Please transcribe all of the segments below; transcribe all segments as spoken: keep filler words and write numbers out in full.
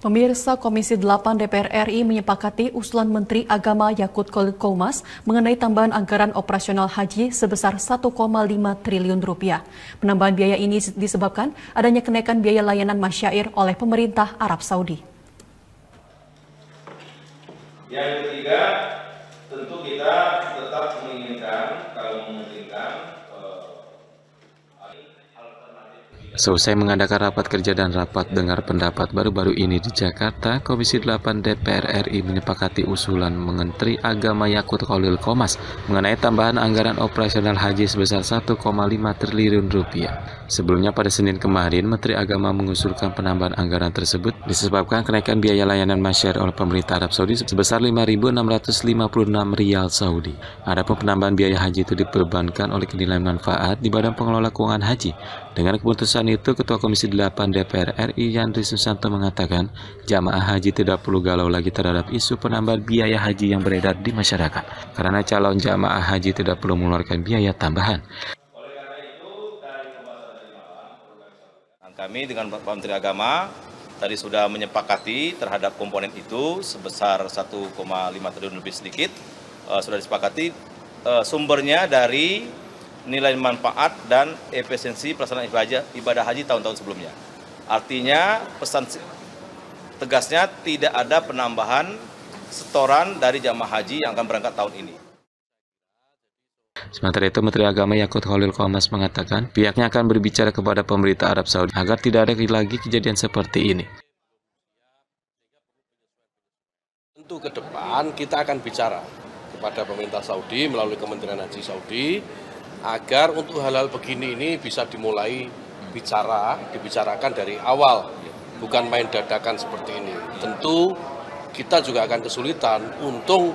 Pemirsa, Komisi delapan D P R R I menyepakati usulan Menteri Agama Yaqut Cholil Qoumas mengenai tambahan anggaran operasional haji sebesar satu koma lima triliun rupiah. Penambahan biaya ini disebabkan adanya kenaikan biaya layanan masyair oleh pemerintah Arab Saudi. Yang ketiga, tentu kita tetap menginginkan kalau memungkinkan Seusai mengadakan rapat kerja dan rapat dengar pendapat baru-baru ini di Jakarta, Komisi delapan D P R R I menyepakati usulan Menteri Agama Yaqut Cholil Qoumas mengenai tambahan anggaran operasional haji sebesar satu koma lima triliun rupiah. Sebelumnya pada Senin kemarin, Menteri Agama mengusulkan penambahan anggaran tersebut disebabkan kenaikan biaya layanan masyair oleh pemerintah Arab Saudi sebesar lima ribu enam ratus lima puluh enam rial Saudi. Adapun penambahan biaya haji itu diperbebankan oleh nilai manfaat di Badan Pengelola Keuangan Haji. Dengan keputusan itu, Ketua Komisi delapan D P R R I Yandri Susanto mengatakan jamaah haji tidak perlu galau lagi terhadap isu penambahan biaya haji yang beredar di masyarakat, karena calon jamaah haji tidak perlu mengeluarkan biaya tambahan. Oleh karena itu, dari pembahasan tadi malam, kami dengan Pak Menteri Agama tadi sudah menyepakati terhadap komponen itu sebesar satu koma lima triliun lebih sedikit. Uh, sudah disepakati uh, sumbernya dari nilai manfaat dan efisiensi pelaksanaan ibadah haji tahun-tahun sebelumnya. Artinya pesan tegasnya tidak ada penambahan setoran dari jamaah haji yang akan berangkat tahun ini. Sementara itu, Menteri Agama Yaqut Cholil Qoumas mengatakan pihaknya akan berbicara kepada pemerintah Arab Saudi agar tidak ada lagi kejadian seperti ini. Tentu ke depan kita akan bicara kepada pemerintah Saudi melalui Kementerian Haji Saudi agar untuk hal-hal begini ini bisa dimulai bicara, dibicarakan dari awal, bukan main dadakan seperti ini. Tentu kita juga akan kesulitan. Untung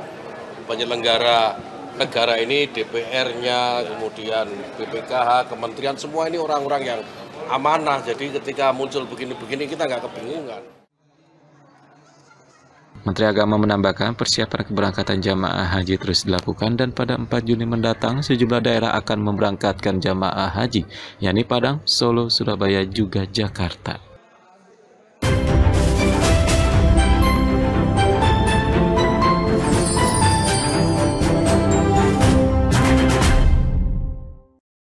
penyelenggara negara ini D P R-nya, kemudian B P K H, kementerian, semua ini orang-orang yang amanah. Jadi ketika muncul begini-begini kita nggak kebingungan. Menteri Agama menambahkan persiapan keberangkatan jamaah haji terus dilakukan dan pada empat Juni mendatang sejumlah daerah akan memberangkatkan jamaah haji, yakni Padang, Solo, Surabaya, juga Jakarta.